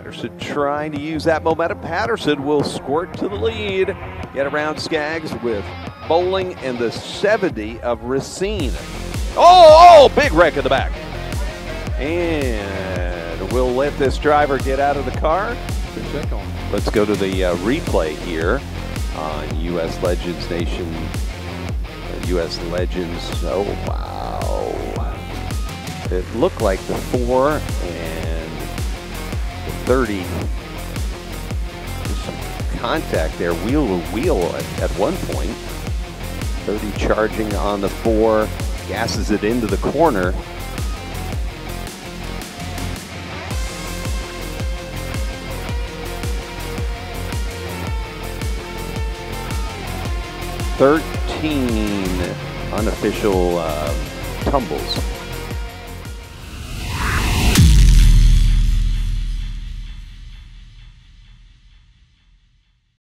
Patterson trying to use that momentum. Patterson will squirt to the lead. Get around Skaggs with Bowling and the 70 of Racine. Oh, big wreck in the back. And we'll let this driver get out of the car. Let's go to the replay here on U.S. Legends Nation. U.S. Legends. Oh, wow. It looked like the 4 and the 30. There's some contact there, wheel to wheel at one point. 30 charging on the 4. Gasses it into the corner. Unofficial tumbles.